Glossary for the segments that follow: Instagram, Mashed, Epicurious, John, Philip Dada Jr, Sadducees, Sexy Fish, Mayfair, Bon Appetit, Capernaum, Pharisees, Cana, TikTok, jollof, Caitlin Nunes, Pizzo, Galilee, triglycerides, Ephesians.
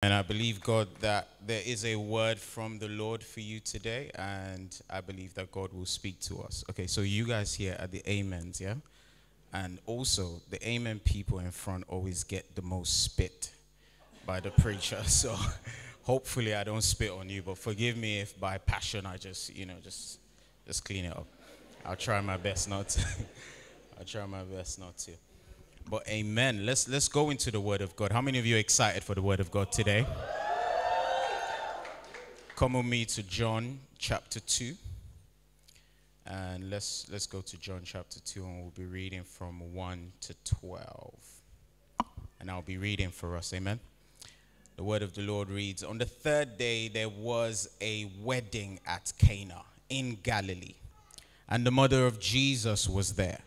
And I believe, God, that there is a word from the Lord for you today, and I believe that God will speak to us. Okay, so you guys here at the amens, yeah? And also, the amen people in front always get the most spit by the preacher, so hopefully I don't spit on you, but forgive me if by passion I just clean it up. I'll try my best not to. I'll try my best not to. But amen. Let's go into the word of God. How many of you are excited for the word of God today? Come with me to John chapter 2. And let's go to John chapter 2, and we'll be reading from 1 to 12. And I'll be reading for us. Amen. The word of the Lord reads, "On the third day there was a wedding at Cana in Galilee, and the mother of Jesus was there.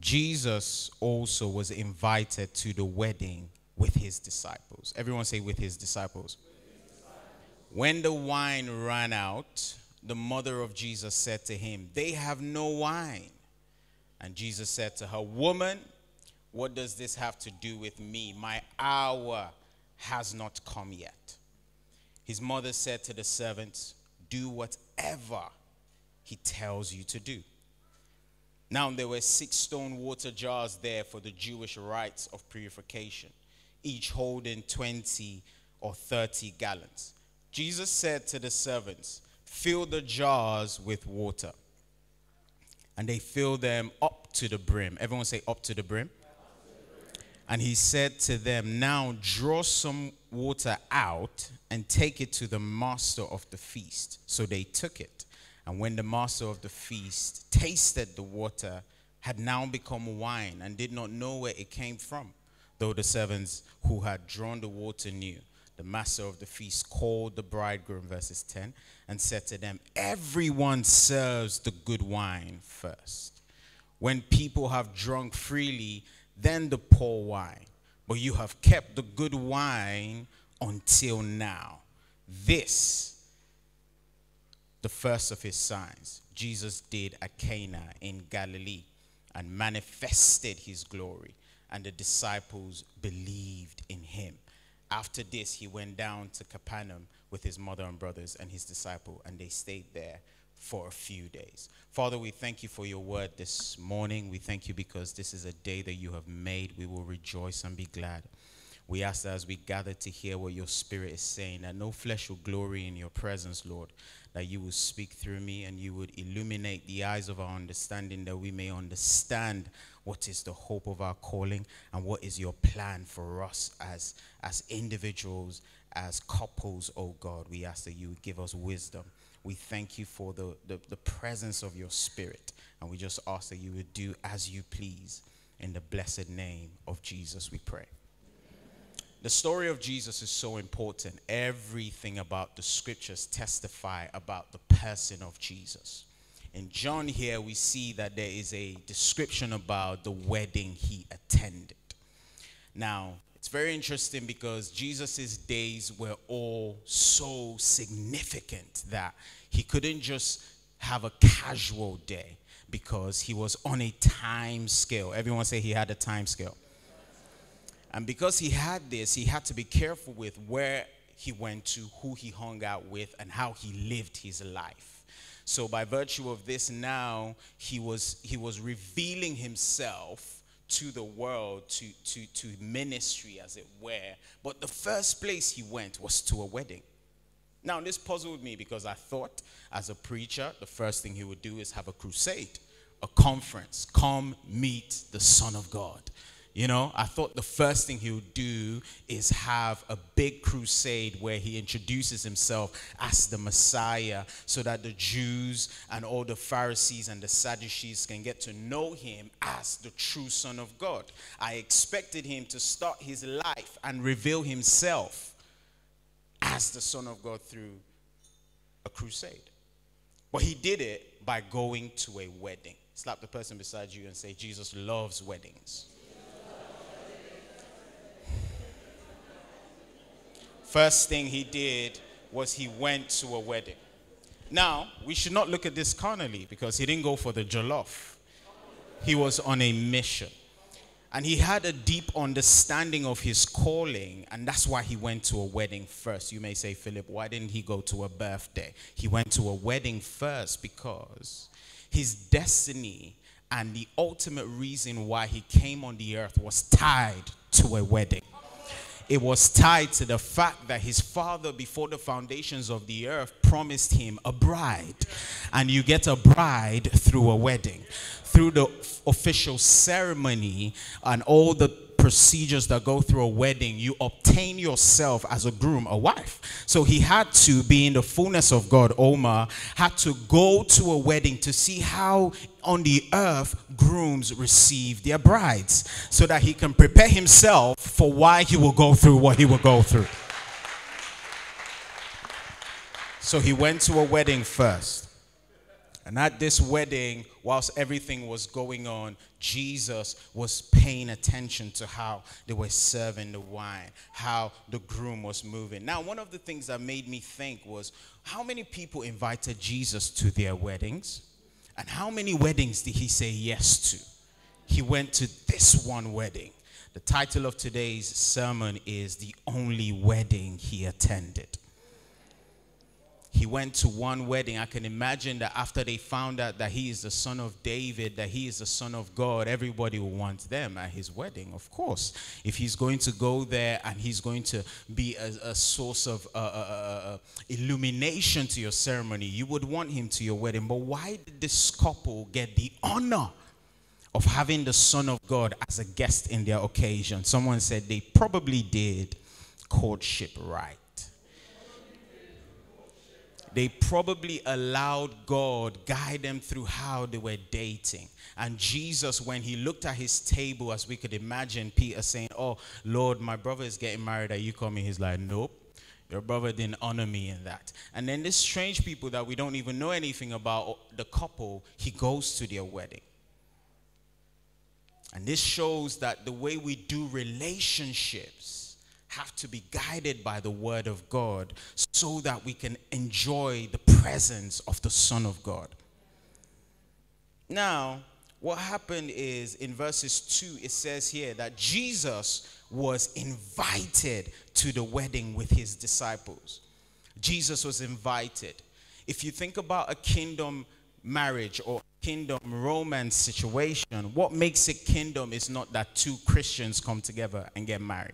Jesus also was invited to the wedding with his disciples." Everyone say, with his disciples. With his disciples. "When the wine ran out, the mother of Jesus said to him, 'They have no wine.' And Jesus said to her, 'Woman, what does this have to do with me? My hour has not come yet.' His mother said to the servants, 'Do whatever he tells you to do.' Now there were 6 stone water jars there for the Jewish rites of purification, each holding 20 or 30 gallons. Jesus said to the servants, 'Fill the jars with water.' And they filled them up to the brim." Everyone say, up to the brim. "And he said to them, 'Now draw some water out and take it to the master of the feast.' So they took it. And when the master of the feast tasted the water, had now become wine, and did not know where it came from, though the servants who had drawn the water knew, the master of the feast called the bridegroom," verses 10, "and said to them, 'Everyone serves the good wine first, when people have drunk freely, then the poor wine. But you have kept the good wine until now.' This, the first of his signs, Jesus did at Cana in Galilee, and manifested his glory, and the disciples believed in him. After this, he went down to Capernaum with his mother and brothers and his disciple, and they stayed there for a few days." Father, we thank you for your word this morning. We thank you because this is a day that you have made. We will rejoice and be glad. We ask that as we gather to hear what your spirit is saying, that no flesh will glory in your presence, Lord, that you will speak through me and you would illuminate the eyes of our understanding, that we may understand what is the hope of our calling and what is your plan for us as individuals, as couples, oh God. We ask that you would give us wisdom. We thank you for the presence of your spirit, and we just ask that you would do as you please. In the blessed name of Jesus we pray. The story of Jesus is so important. Everything about the scriptures testify about the person of Jesus. In John here, we see that there is a description about the wedding he attended. Now, it's very interesting because Jesus' days were all so significant that he couldn't just have a casual day, because he was on a time scale. Everyone say he had a time scale. And because he had this, he had to be careful with where he went to, who he hung out with, and how he lived his life. So by virtue of this now, he was revealing himself to the world, to ministry, as it were. But the first place he went was to a wedding. Now, this puzzled me because I thought, as a preacher, the first thing he would do is have a crusade, a conference. Come meet the Son of God. You know, I thought the first thing he would do is have a big crusade where he introduces himself as the Messiah, so that the Jews and all the Pharisees and the Sadducees can get to know him as the true Son of God. I expected him to start his life and reveal himself as the Son of God through a crusade. But he did it by going to a wedding. Slap the person beside you and say, Jesus loves weddings. First thing he did was he went to a wedding. Now, we should not look at this carnally, because he didn't go for the jollof. He was on a mission. And he had a deep understanding of his calling, and that's why he went to a wedding first. You may say, Philip, why didn't he go to a birthday? He went to a wedding first because his destiny and the ultimate reason why he came on the earth was tied to a wedding. It was tied to the fact that his father, before the foundations of the earth, promised him a bride. And you get a bride through a wedding, through the official ceremony and all the procedures that go through a wedding. You obtain yourself as a groom, a wife. So he had to be in the fullness of God. Omar had to go to a wedding to see how on the earth grooms receive their brides, so that he can prepare himself for why he will go through what he will go through. So he went to a wedding first. And at this wedding, whilst everything was going on, Jesus was paying attention to how they were serving the wine, how the groom was moving. Now, one of the things that made me think was, how many people invited Jesus to their weddings? And how many weddings did he say yes to? He went to this one wedding. The title of today's sermon is The Only Wedding He Attended. He went to one wedding. I can imagine that after they found out that he is the son of David, that he is the son of God, everybody will want them at his wedding, of course. If he's going to go there and he's going to be a source of illumination to your ceremony, you would want him to your wedding. But why did this couple get the honor of having the Son of God as a guest in their occasion? Someone said they probably did courtship right. They probably allowed God guide them through how they were dating. And Jesus, when he looked at his table, as we could imagine, Peter saying, oh, Lord, my brother is getting married. Are you coming? He's like, nope. Your brother didn't honor me in that. And then this strange people that we don't even know anything about, the couple, he goes to their wedding. And this shows that the way we do relationships have to be guided by the word of God, so that we can enjoy the presence of the Son of God. Now, what happened is in verses 2, it says here that Jesus was invited to the wedding with his disciples. Jesus was invited. If you think about a kingdom marriage or kingdom romance situation, what makes it kingdom is not that two Christians come together and get married.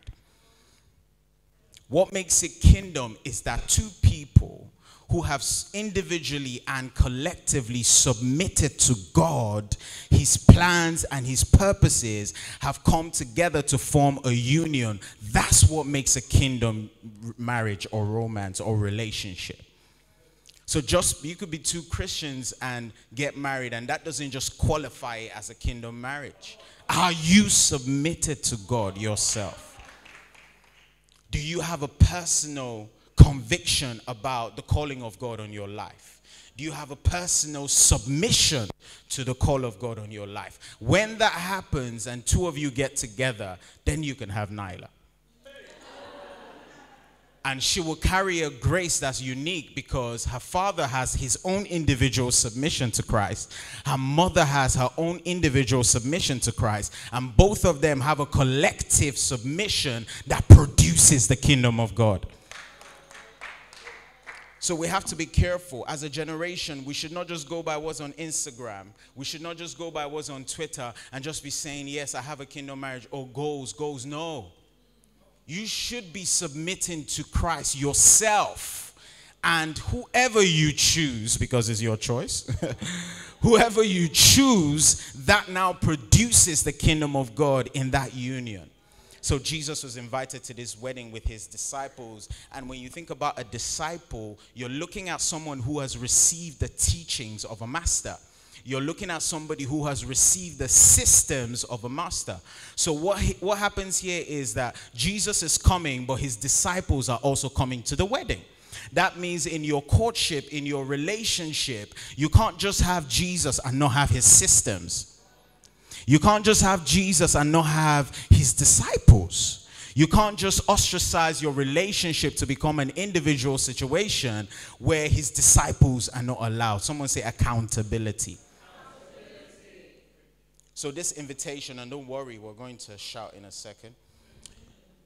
What makes it kingdom is that two people who have individually and collectively submitted to God, his plans and his purposes, have come together to form a union. That's what makes a kingdom marriage or romance or relationship. So just, you could be two Christians and get married, and that doesn't just qualify it as a kingdom marriage. Are you submitted to God yourself? Do you have a personal conviction about the calling of God on your life? Do you have a personal submission to the call of God on your life? When that happens and two of you get together, then you can have Nyla. And she will carry a grace that's unique, because her father has his own individual submission to Christ. Her mother has her own individual submission to Christ. And both of them have a collective submission that produces the kingdom of God. So we have to be careful. As a generation, we should not just go by what's on Instagram. We should not just go by what's on Twitter and just be saying, yes, I have a kingdom marriage, or goals, goals. No. You should be submitting to Christ yourself, and whoever you choose, because it's your choice, whoever you choose, that now produces the kingdom of God in that union. So Jesus was invited to this wedding with his disciples. And when you think about a disciple, you're looking at someone who has received the teachings of a master. You're looking at somebody who has received the systems of a master. So what happens here is that Jesus is coming, but his disciples are also coming to the wedding. That means in your courtship, in your relationship, you can't just have Jesus and not have his systems. You can't just have Jesus and not have his disciples. You can't just ostracize your relationship to become an individual situation where his disciples are not allowed. Someone say accountability. So this invitation, and don't worry, we're going to shout in a second.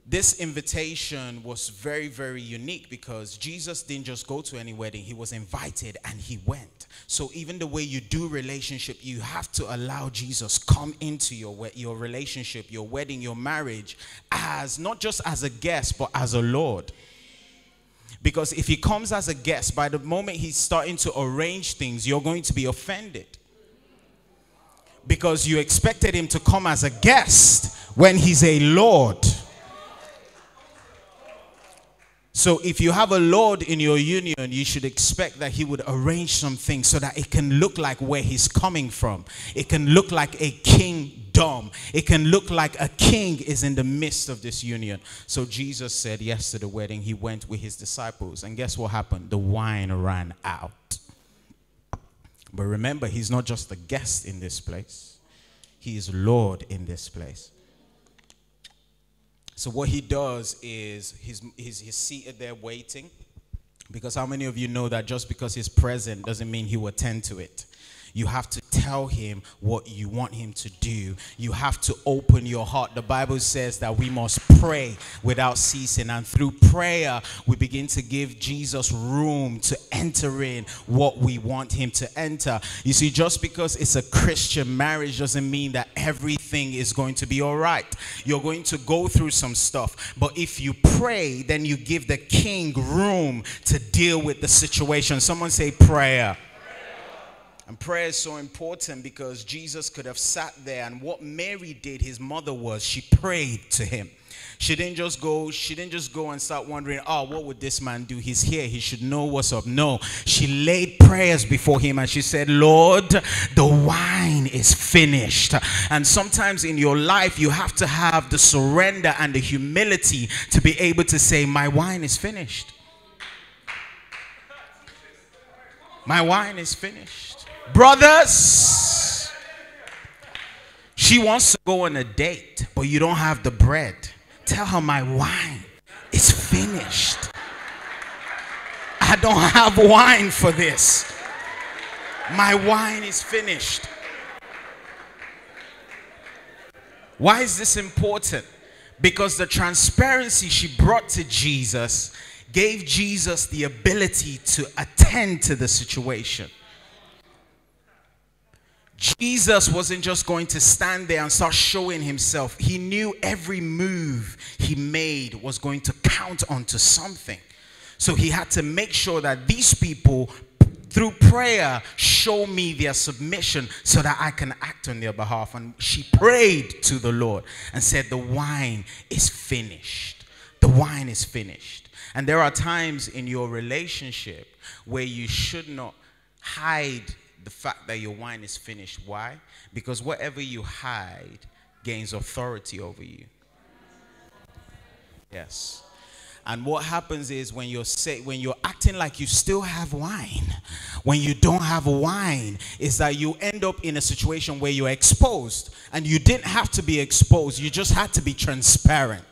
This invitation was very, very unique because Jesus didn't just go to any wedding. He was invited and he went. So even the way you do relationship, you have to allow Jesus come into your relationship, your wedding, your marriage, as not just as a guest, but as a Lord. Because if he comes as a guest, by the moment he's starting to arrange things, you're going to be offended. Because you expected him to come as a guest when he's a Lord. So if you have a Lord in your union, you should expect that he would arrange some things so that it can look like where he's coming from. It can look like a kingdom. It can look like a king is in the midst of this union. So Jesus said yes to the wedding. He went with his disciples. And guess what happened? The wine ran out. But remember, he's not just a guest in this place. He is Lord in this place. So what he does is he's seated there waiting, because how many of you know that just because he's present doesn't mean he will attend to it? You have to tell him what you want him to do. You have to open your heart. The Bible says that we must pray without ceasing, and through prayer we begin to give Jesus room to enter in what we want him to enter. You see, just because it's a Christian marriage doesn't mean that everything is going to be all right. You're going to go through some stuff, but if you pray, then you give the king room to deal with the situation. Someone say prayer. And prayer is so important because Jesus could have sat there, and what Mary did, his mother, was she prayed to him. She didn't just go and start wondering, oh, what would this man do? He's here. He should know what's up. No, she laid prayers before him and she said, Lord, the wine is finished. And sometimes in your life, you have to have the surrender and the humility to be able to say, my wine is finished. My wine is finished. Brothers, she wants to go on a date, but you don't have the bread. Tell her my wine is finished. I don't have wine for this. My wine is finished. Why is this important? Because the transparency she brought to Jesus gave Jesus the ability to attend to the situation. Jesus wasn't just going to stand there and start showing himself. He knew every move he made was going to count onto something. So he had to make sure that these people, through prayer, show me their submission so that I can act on their behalf. And she prayed to the Lord and said, the wine is finished. The wine is finished. And there are times in your relationship where you should not hide the fact that your wine is finished. Why? Because whatever you hide gains authority over you. Yes. And what happens is when you're acting like you still have wine, when you don't have wine, is that you end up in a situation where you're exposed. And you didn't have to be exposed. You just had to be transparent.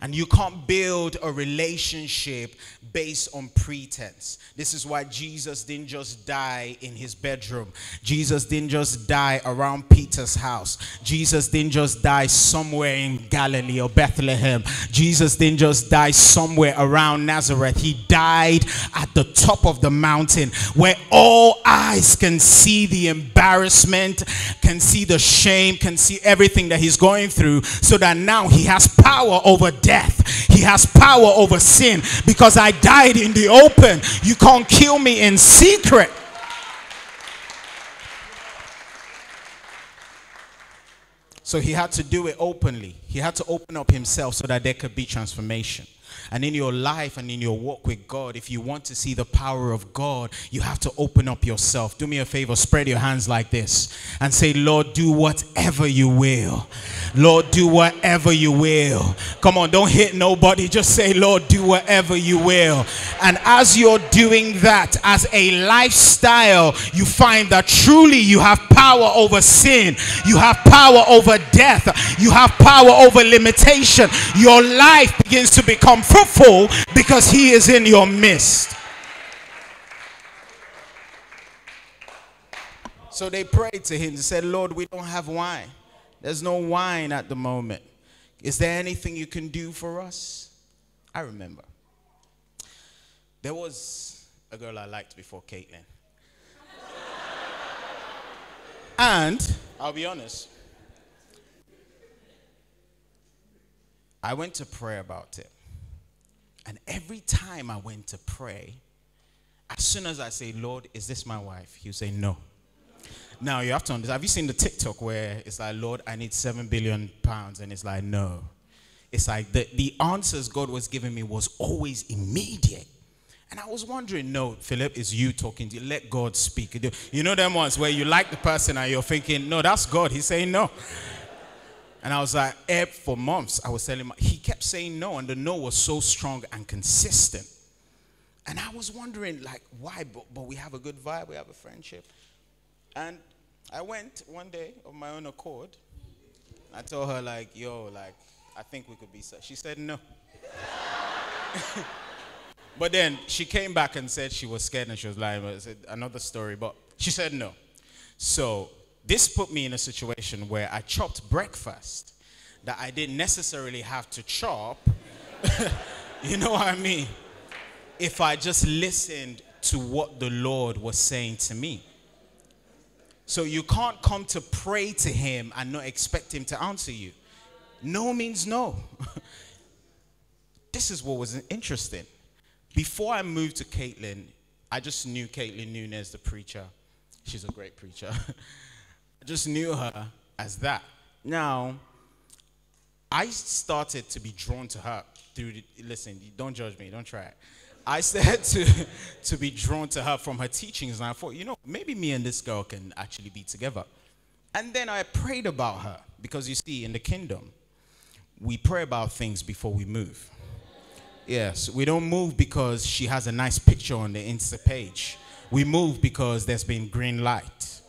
And you can't build a relationship based on pretense. This is why Jesus didn't just die in his bedroom. Jesus didn't just die around Peter's house. Jesus didn't just die somewhere in Galilee or Bethlehem. Jesus didn't just die somewhere around Nazareth. He died at the top of the mountain where all eyes can see the embarrassment, can see the shame, can see everything that he's going through, so that now he has power over death. He has power over sin, because I died in the open. You can't kill me in secret. So he had to do it openly. He had to open up himself so that there could be transformation. And in your life and in your walk with God, if you want to see the power of God, you have to open up yourself. Do me a favor, spread your hands like this and say, Lord, do whatever you will. Lord, do whatever you will. Come on, don't hit nobody. Just say, Lord, do whatever you will. And as you're doing that as a lifestyle, you find that truly you have power over sin. You have power over death. You have power over limitation. Your life begins to become free. Fruitful, because he is in your midst. So they prayed to him. They said, Lord, we don't have wine. There's no wine at the moment. Is there anything you can do for us? I remember. There was a girl I liked before Caitlin. And I'll be honest, I went to pray about it. And every time I went to pray, as soon as I say, Lord, is this my wife? He'll say, no. Now, you have to understand. Have you seen the TikTok where it's like, Lord, I need £7 billion? And it's like, no. It's like the answers God was giving me was always immediate. And I was wondering, no, Philip, it's you talking. Let God speak. You know them ones where you like the person and you're thinking, no, that's God. He's saying no. And I was like, for months, I was telling him, he kept saying no. And the no was so strong and consistent. And I was wondering, like, why? But we have a good vibe. We have a friendship. And I went one day of my own accord. I told her, like, yo, like, I think we could be such. She said no. But then she came back and said she was scared and she was lying. But I said, another story. But she said no. So this put me in a situation where I chopped breakfast that I didn't necessarily have to chop. You know what I mean? If I just listened to what the Lord was saying to me. So you can't come to pray to him and not expect him to answer you. No means no. This is what was interesting. Before I moved to Caitlin, I just knew Caitlin Nunes, the preacher. She's a great preacher. I just knew her as that. Now, I started to be drawn to her through the, listen, don't judge me, don't try it. I started to be drawn to her from her teachings, and I thought, you know, maybe me and this girl can actually be together. And then I prayed about her, because you see, in the kingdom, we pray about things before we move. Yes, we don't move because she has a nice picture on the Insta page. We move because there's been green light.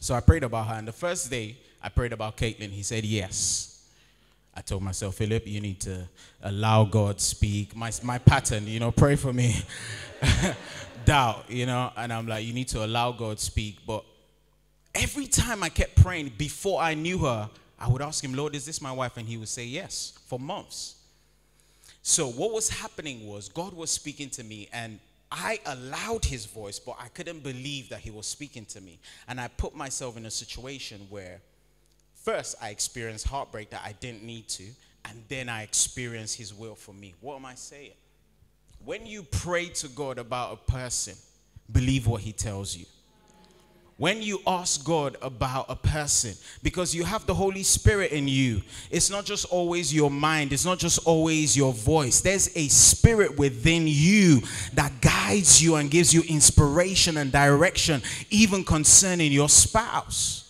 So I prayed about her, and the first day I prayed about Caitlin. He said yes. I told myself, Philip, you need to allow God speak. My pattern, you know, pray for me. Doubt, you know, and I'm like, you need to allow God speak. But every time I kept praying, before I knew her, I would ask him, Lord, is this my wife? And he would say yes for months. So what was happening was God was speaking to me, and I allowed his voice, but I couldn't believe that he was speaking to me. And I put myself in a situation where first I experienced heartbreak that I didn't need to, and then I experienced his will for me. What am I saying? When you pray to God about a person, believe what he tells you. When you ask God about a person, because you have the Holy Spirit in you, it's not just always your mind. It's not just always your voice. There's a spirit within you that guides you and gives you inspiration and direction, even concerning your spouse.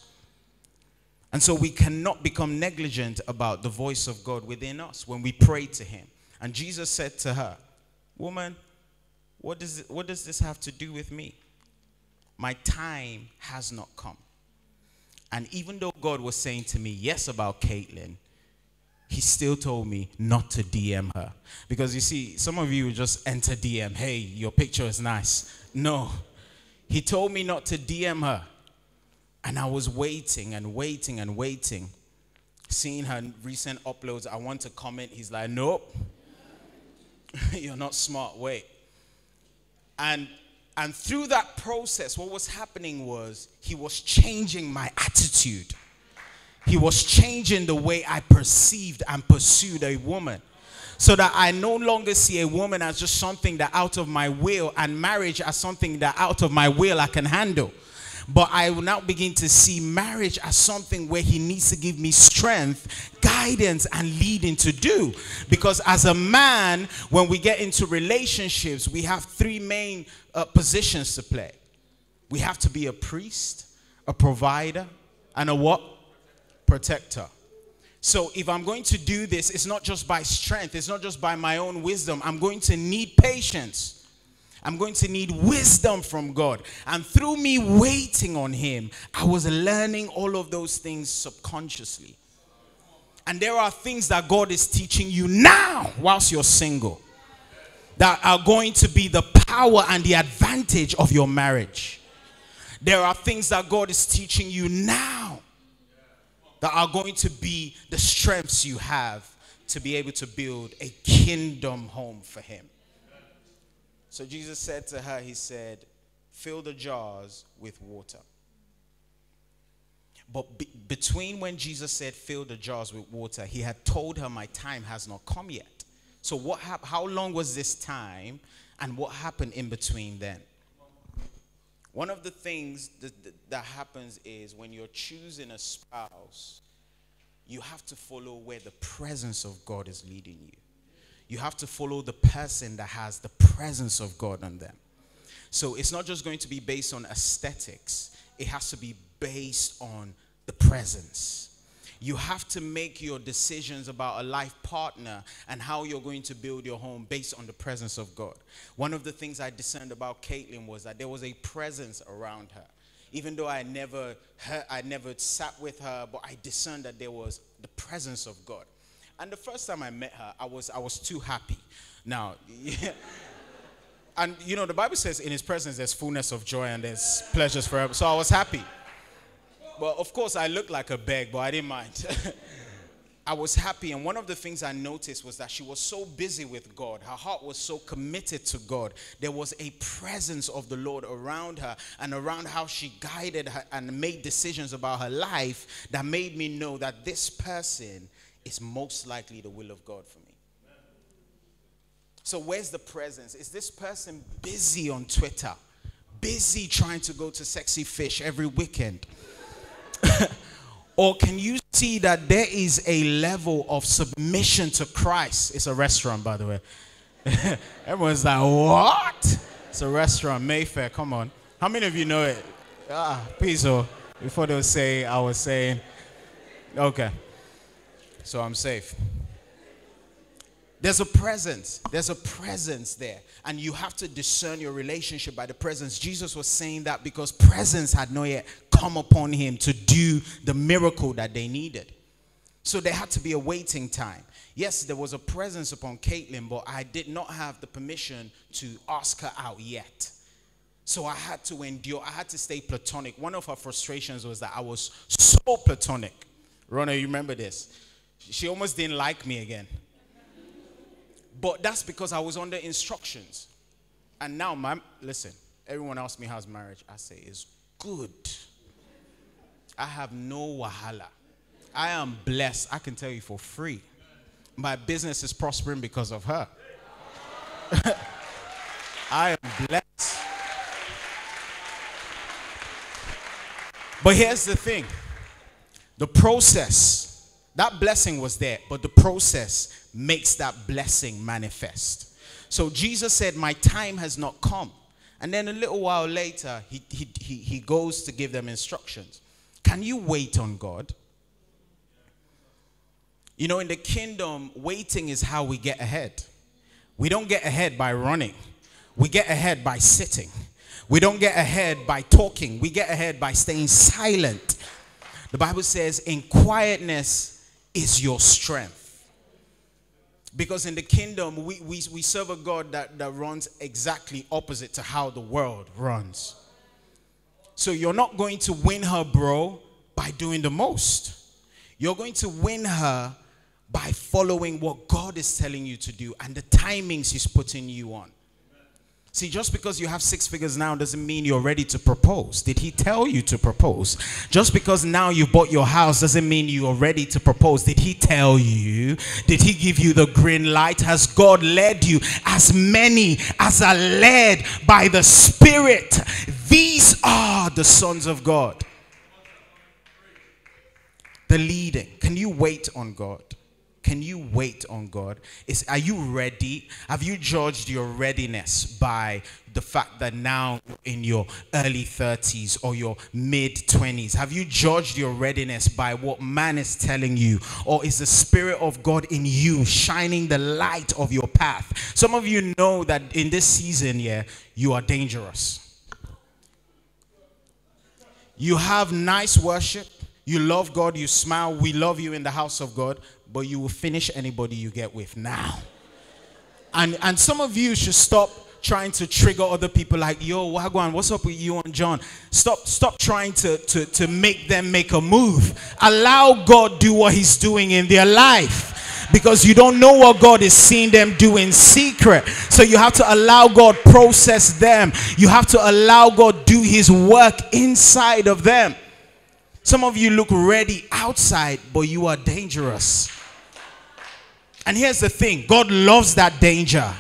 And so we cannot become negligent about the voice of God within us when we pray to him. And Jesus said to her, woman, what does this have to do with me? My time has not come. And even though God was saying to me, yes, about Caitlin, he still told me not to DM her. Because you see, some of you just enter DM. Hey, your picture is nice. No. He told me not to DM her. And I was waiting and waiting and waiting. Seeing her recent uploads, I want to comment. He's like, nope. You're not smart. Wait. And through that process, what was happening was he was changing my attitude. He was changing the way I perceived and pursued a woman. So that I no longer see a woman as just something that out of my will, and marriage as something that out of my will I can handle. But I will now begin to see marriage as something where he needs to give me strength, guidance, and leading to do. Because as a man, when we get into relationships, we have three main positions to play. We have to be a priest, a provider, and a what? Protector. So if I'm going to do this, it's not just by strength. It's not just by my own wisdom. I'm going to need patience. I'm going to need wisdom from God. And through me waiting on him, I was learning all of those things subconsciously. And there are things that God is teaching you now whilst you're single that are going to be the power and the advantage of your marriage. There are things that God is teaching you now that are going to be the strengths you have to be able to build a kingdom home for him. So Jesus said to her, he said, fill the jars with water. But between when Jesus said, fill the jars with water, he had told her, my time has not come yet. So what how long was this time, and what happened in between then? One of the things that happens is when you're choosing a spouse, you have to follow where the presence of God is leading you. You have to follow the person that has the presence of God on them. So it's not just going to be based on aesthetics. It has to be based on the presence. You have to make your decisions about a life partner and how you're going to build your home based on the presence of God. One of the things I discerned about Caitlin was that there was a presence around her. Even though I never sat with her, but I discerned that there was the presence of God. And the first time I met her, I was too happy. Now, yeah. And you know, the Bible says in his presence there's fullness of joy and there's pleasures forever. So I was happy. Well, of course, I looked like a beg, but I didn't mind. I was happy, and one of the things I noticed was that she was so busy with God. Her heart was so committed to God. There was a presence of the Lord around her and around how she guided her and made decisions about her life that made me know that this person is most likely the will of God for me. So where's the presence? Is this person busy on Twitter? Busy trying to go to Sexy Fish every weekend? Or can you see that there is a level of submission to Christ? It's a restaurant, by the way. Everyone's like, what? It's a restaurant, Mayfair, come on. How many of you know it? Pizzo. Before they say, I was saying, okay. So I'm safe. There's a presence. There's a presence there. And you have to discern your relationship by the presence. Jesus was saying that because presence had not yet come upon him to do the miracle that they needed. So there had to be a waiting time. Yes, there was a presence upon Caitlin, but I did not have the permission to ask her out yet. So I had to endure. I had to stay platonic. One of her frustrations was that I was so platonic. Rona, you remember this? She almost didn't like me again. But that's because I was under instructions. And now, listen, everyone asks me how's marriage. I say, it's good. I have no wahala. I am blessed. I can tell you for free. My business is prospering because of her. I am blessed. But here's the thing. The process. That blessing was there, but the process makes that blessing manifest. So Jesus said, my time has not come. And then a little while later, he goes to give them instructions. Can you wait on God? You know, in the kingdom, waiting is how we get ahead. We don't get ahead by running. We get ahead by sitting. We don't get ahead by talking. We get ahead by staying silent. The Bible says, in quietness is your strength. Because in the kingdom, we serve a God that runs exactly opposite to how the world runs. So you're not going to win her, bro, by doing the most. You're going to win her by following what God is telling you to do and the timings he's putting you on. See, just because you have six figures now doesn't mean you're ready to propose. Did he tell you to propose? Just because now you bought your house doesn't mean you are ready to propose. Did he tell you? Did he give you the green light? Has God led you? As many as are led by the Spirit, these are the sons of God. The leading. Can you wait on God? Can you wait on God? Are you ready? Have you judged your readiness by the fact that now in your early 30s or your mid 20s? Have you judged your readiness by what man is telling you? Or is the Spirit of God in you shining the light of your path? Some of you know that in this season, yeah, you are dangerous. You have nice worship. You love God. You smile. We love you in the house of God. But you will finish anybody you get with now. And some of you should stop trying to trigger other people like, yo, Wagwan, what's up with you and John? Stop trying to make them make a move. Allow God do what he's doing in their life. Because you don't know what God is seeing them do in secret. So you have to allow God process them. You have to allow God do his work inside of them. Some of you look ready outside, but you are dangerous. And here's the thing. God loves that danger.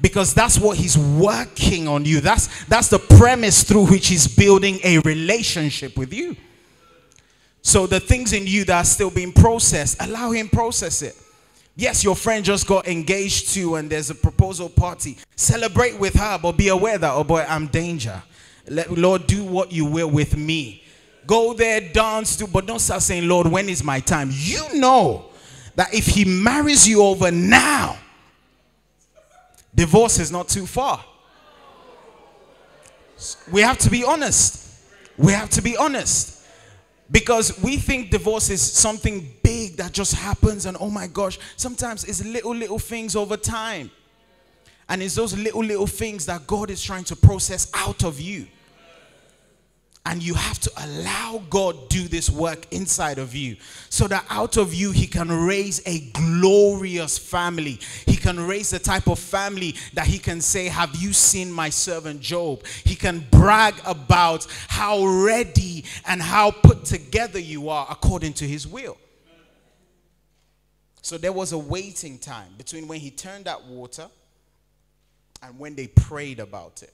Because that's what he's working on you. That's the premise through which he's building a relationship with you. So the things in you that are still being processed, allow him process it. Yes, your friend just got engaged to and there's a proposal party. Celebrate with her, but be aware that, oh boy, I'm danger. Lord, do what you will with me. Go there, dance, do, but don't start saying, Lord, when is my time? You know that if he marries you over now, divorce is not too far. We have to be honest. We have to be honest. Because we think divorce is something big that just happens and oh my gosh. Sometimes it's little things over time. And it's those little things that God is trying to process out of you. And you have to allow God do this work inside of you. So that out of you he can raise a glorious family. He can raise the type of family that he can say, have you seen my servant Job? He can brag about how ready and how put together you are according to his will. So there was a waiting time between when he turned that water and when they prayed about it.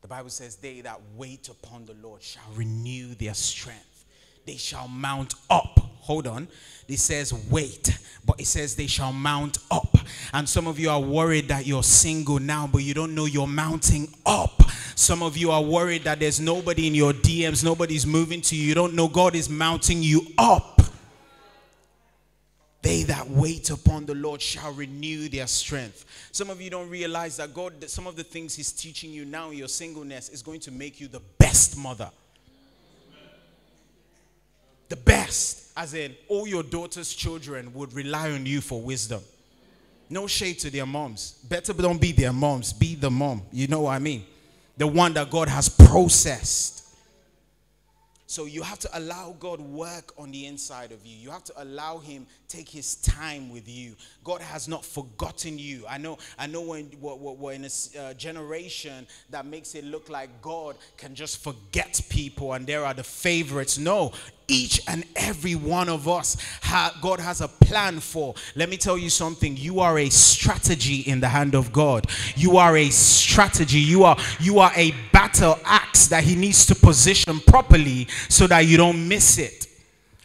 The Bible says, they that wait upon the Lord shall renew their strength. They shall mount up. Hold on. It says wait, but it says they shall mount up. And some of you are worried that you're single now, but you don't know you're mounting up. Some of you are worried that there's nobody in your DMs. Nobody's moving to you. You don't know God is mounting you up. They that wait upon the Lord shall renew their strength. Some of you don't realize that God, some of the things he's teaching you now in your singleness is going to make you the best mother. The best, as in all your daughter's children would rely on you for wisdom. No shade to their moms. Better don't be their moms. Be the mom. You know what I mean? The one that God has processed. So you have to allow God work on the inside of you. You have to allow him take his time with you. God has not forgotten you. I know we're in a generation that makes it look like God can just forget people and there are the favorites. No, each and every one of us, God has a plan for. Let me tell you something. You are a strategy in the hand of God. You are a strategy. You are a battle axe that he needs to position properly so that you don't miss it.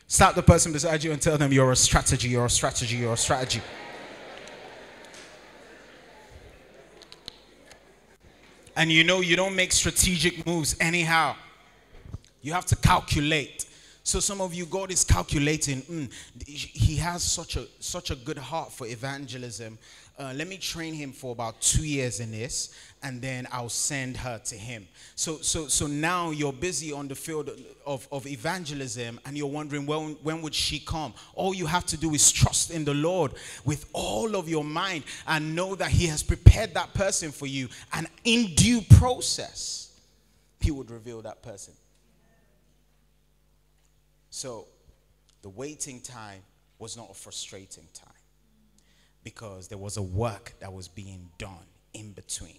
Start the person beside you and tell them you're a strategy, you're a strategy, you're a strategy. And you know you don't make strategic moves anyhow. You have to calculate. So some of you, God is calculating. He has such a good heart for evangelism. Let me train him for about 2 years in this, and then I'll send her to him. So now you're busy on the field of evangelism, and you're wondering, when would she come? All you have to do is trust in the Lord with all of your mind and know that he has prepared that person for you. And in due process, he would reveal that person. So the waiting time was not a frustrating time. Because there was a work that was being done in between.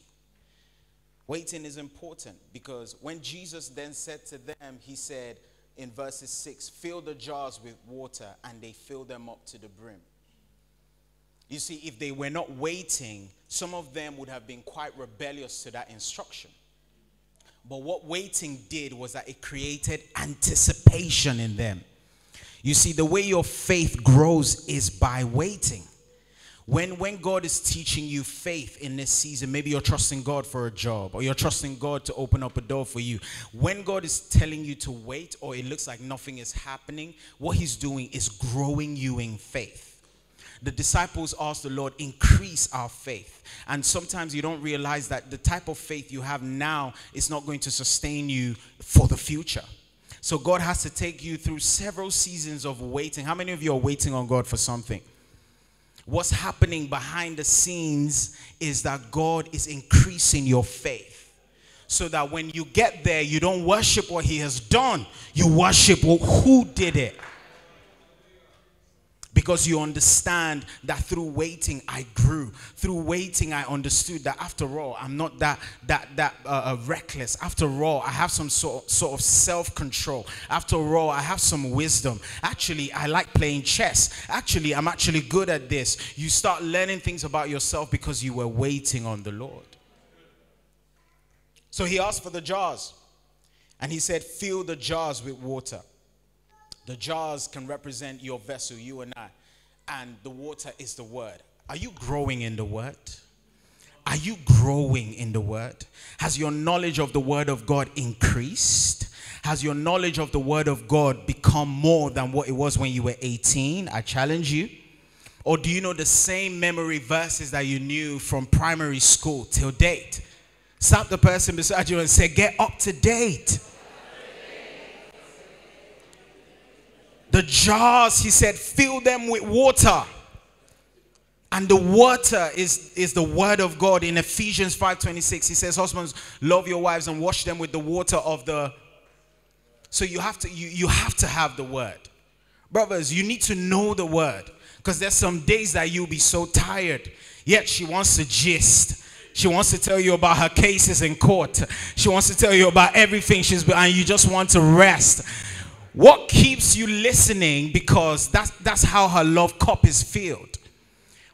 Waiting is important because when Jesus then said to them, he said in verses 6, fill the jars with water, and they filled them up to the brim. You see, if they were not waiting, some of them would have been quite rebellious to that instruction. But what waiting did was that it created anticipation in them. You see, the way your faith grows is by waiting. When God is teaching you faith in this season, maybe you're trusting God for a job or you're trusting God to open up a door for you. When God is telling you to wait or it looks like nothing is happening, what he's doing is growing you in faith. The disciples asked the Lord, increase our faith. And sometimes you don't realize that the type of faith you have now is not going to sustain you for the future. So God has to take you through several seasons of waiting. How many of you are waiting on God for something? What's happening behind the scenes is that God is increasing your faith, so that when you get there, you don't worship what he has done. You worship who did it. Because you understand that through waiting, I grew. Through waiting, I understood that after all, I'm not that reckless. After all, I have some sort of self-control. After all, I have some wisdom. Actually, I like playing chess. Actually, I'm actually good at this. You start learning things about yourself because you were waiting on the Lord. So he asked for the jars, and he said, fill the jars with water. The jars can represent your vessel, you and I, and the water is the word. Are you growing in the word? Are you growing in the word? Has your knowledge of the word of God increased? Has your knowledge of the word of God become more than what it was when you were 18? I challenge you. Or do you know the same memory verses that you knew from primary school till date? Stop the person beside you and say, get up to date. The jars, he said, fill them with water. And the water is the word of God. In Ephesians 5:26, he says, husbands, love your wives and wash them with the water of the... So you have to have the word. Brothers, you need to know the word. Because there's some days that you'll be so tired. Yet she wants to gist. She wants to tell you about her cases in court. She wants to tell you about everything she's been, and you just want to rest. What keeps you listening? Because that's how her love cup is filled.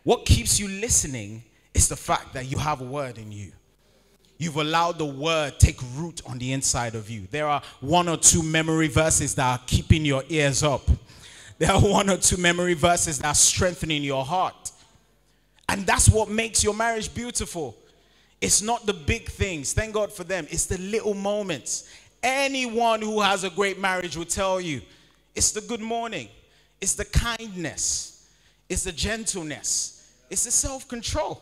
What keeps you listening is the fact that you have a word in you. You've allowed the word take root on the inside of you. There are one or two memory verses that are keeping your ears up. There are one or two memory verses that are strengthening your heart. And that's what makes your marriage beautiful. It's not the big things. Thank God for them. It's the little moments. Anyone who has a great marriage will tell you. It's the good morning. It's the kindness. It's the gentleness. It's the self-control.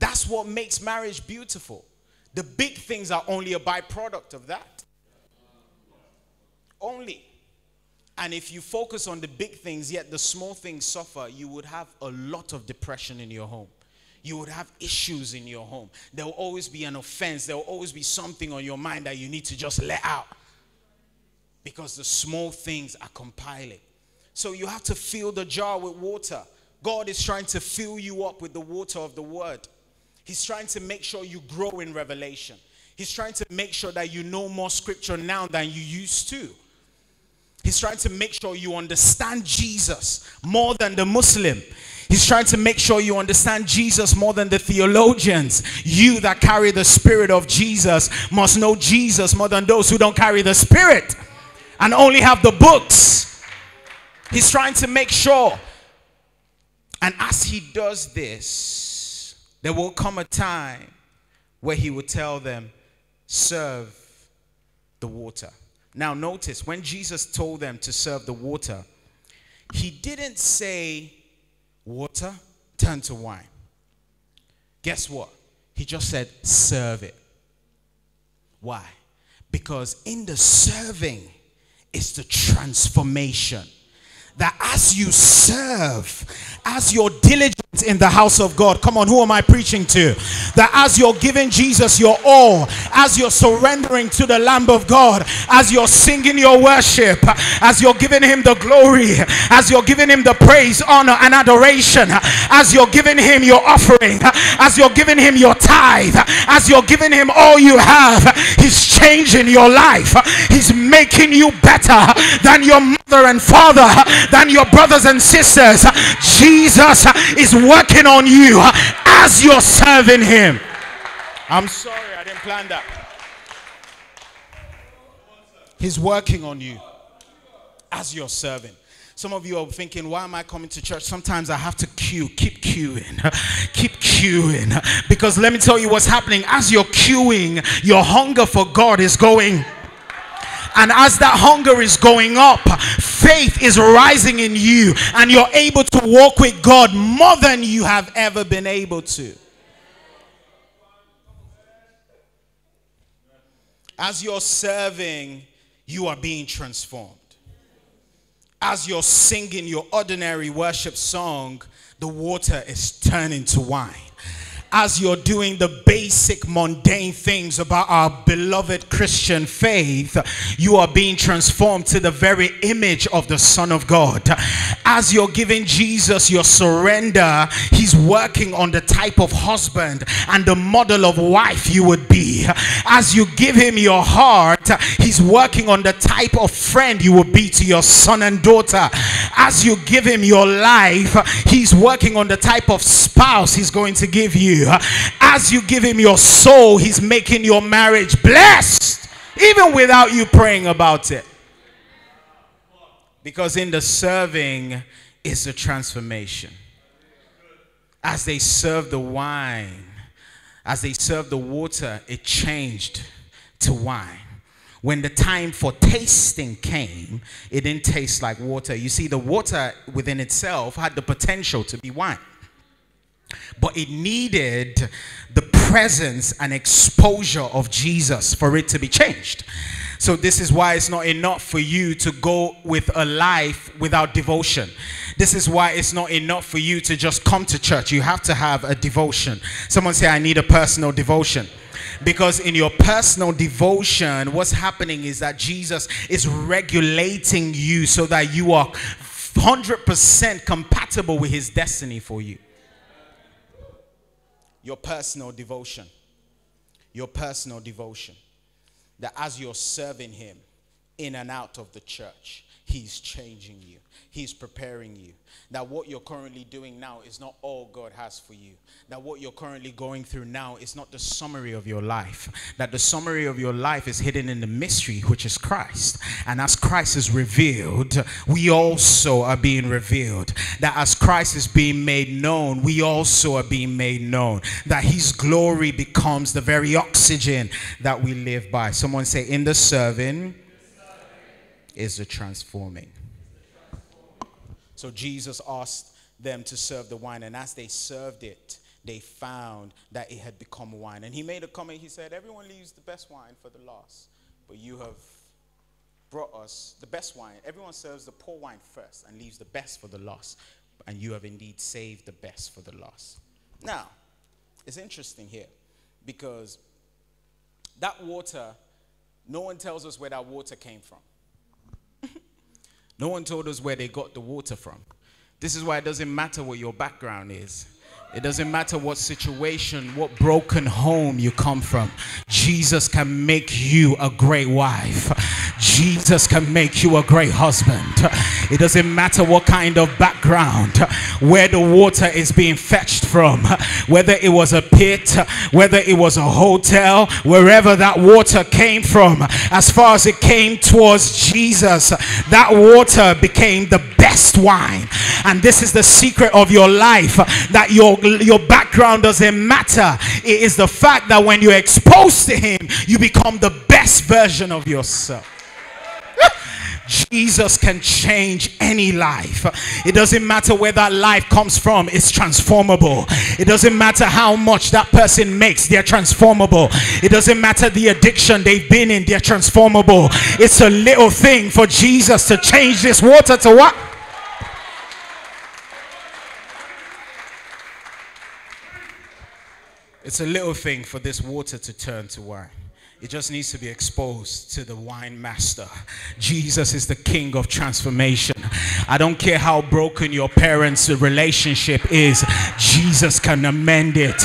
That's what makes marriage beautiful. The big things are only a byproduct of that. Only. And if you focus on the big things, yet the small things suffer, you would have a lot of depression in your home. You would have issues in your home. There will always be an offense. There will always be something on your mind that you need to just let out. Because the small things are compiling. So you have to fill the jar with water. God is trying to fill you up with the water of the word. He's trying to make sure you grow in revelation. He's trying to make sure that you know more scripture now than you used to. He's trying to make sure you understand Jesus more than the Muslim. He's trying to make sure you understand Jesus more than the theologians. You that carry the spirit of Jesus must know Jesus more than those who don't carry the spirit and only have the books. He's trying to make sure. And as he does this, there will come a time where he will tell them, serve the water. Now notice, when Jesus told them to serve the water, he didn't say, water, turn to wine. Guess what? He just said, serve it. Why? Because in the serving is the transformation. That as you serve, as you're diligent in the house of God, come on, who am I preaching to? That as you're giving Jesus your all, as you're surrendering to the Lamb of God, as you're singing your worship, as you're giving him the glory, as you're giving him the praise, honor, and adoration, as you're giving him your offering, as you're giving him your tithe, as you're giving him all you have, he's changing your life. He's making you better than your mother and father, than your brothers and sisters. Jesus is working on you as you're serving him. I'm sorry, I didn't plan that. He's working on you as you're serving. Some of you are thinking, why am I coming to church? Sometimes I have to queue. Keep queuing. Because let me tell you what's happening. As you're queuing, your hunger for God is going. And as that hunger is going up, faith is rising in you, and you're able to walk with God more than you have ever been able to. As you're serving, you are being transformed. As you're singing your ordinary worship song, the water is turning to wine. As you're doing the basic mundane things about our beloved Christian faith, you are being transformed to the very image of the Son of God. As you're giving Jesus your surrender, he's working on the type of husband and the model of wife you would be. As you give him your heart, he's working on the type of friend you will be to your son and daughter. As you give him your life, he's working on the type of spouse he's going to give you. As you give him your soul, he's making your marriage blessed, even without you praying about it. Because in the serving is the transformation. As they served the wine, as they served the water, it changed to wine. When the time for tasting came, it didn't taste like water. You see, the water within itself had the potential to be wine. But it needed the presence and exposure of Jesus for it to be changed. So this is why it's not enough for you to go with a life without devotion. This is why it's not enough for you to just come to church. You have to have a devotion. Someone say, I need a personal devotion. Because in your personal devotion, what's happening is that Jesus is regulating you so that you are 100% compatible with his destiny for you. Your personal devotion. Your personal devotion. That as you're serving him in and out of the church, he's changing you. He's preparing you. That what you're currently doing now is not all God has for you. That what you're currently going through now is not the summary of your life. That the summary of your life is hidden in the mystery, which is Christ. And as Christ is revealed, we also are being revealed. That as Christ is being made known, we also are being made known. That his glory becomes the very oxygen that we live by. Someone say, in the serving is the transforming. So Jesus asked them to serve the wine, and as they served it, they found that it had become wine. And he made a comment, he said, everyone leaves the best wine for the last, but you have brought us the best wine. Everyone serves the poor wine first and leaves the best for the last, and you have indeed saved the best for the last. Now, it's interesting here, because that water, no one tells us where that water came from. No one told us where they got the water from. This is why it doesn't matter what your background is. It doesn't matter what situation, what broken home you come from. Jesus can make you a great wife. Jesus can make you a great husband. It doesn't matter what kind of background, where the water is being fetched from, whether it was a pit, whether it was a hotel, wherever that water came from, as far as it came towards Jesus, that water became the best wine. And this is the secret of your life, that your background doesn't matter. It is the fact that when you're exposed to him, you become the best version of yourself. Jesus can change any life. It doesn't matter where that life comes from, it's transformable. It doesn't matter how much that person makes, they're transformable. It doesn't matter the addiction they've been in, they're transformable. It's a little thing for Jesus to change this water to what? It's a little thing for this water to turn to wine. It just needs to be exposed to the wine master. Jesus is the king of transformation. I don't care how broken your parents' relationship is. Jesus can amend it.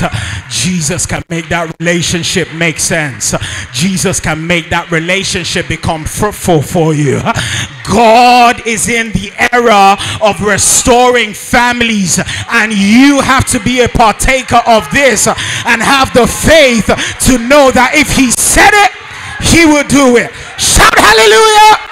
Jesus can make that relationship make sense. Jesus can make that relationship become fruitful for you. God is in the era of restoring families, and you have to be a partaker of this and have the faith to know that if he said it, he will do it. Shout hallelujah!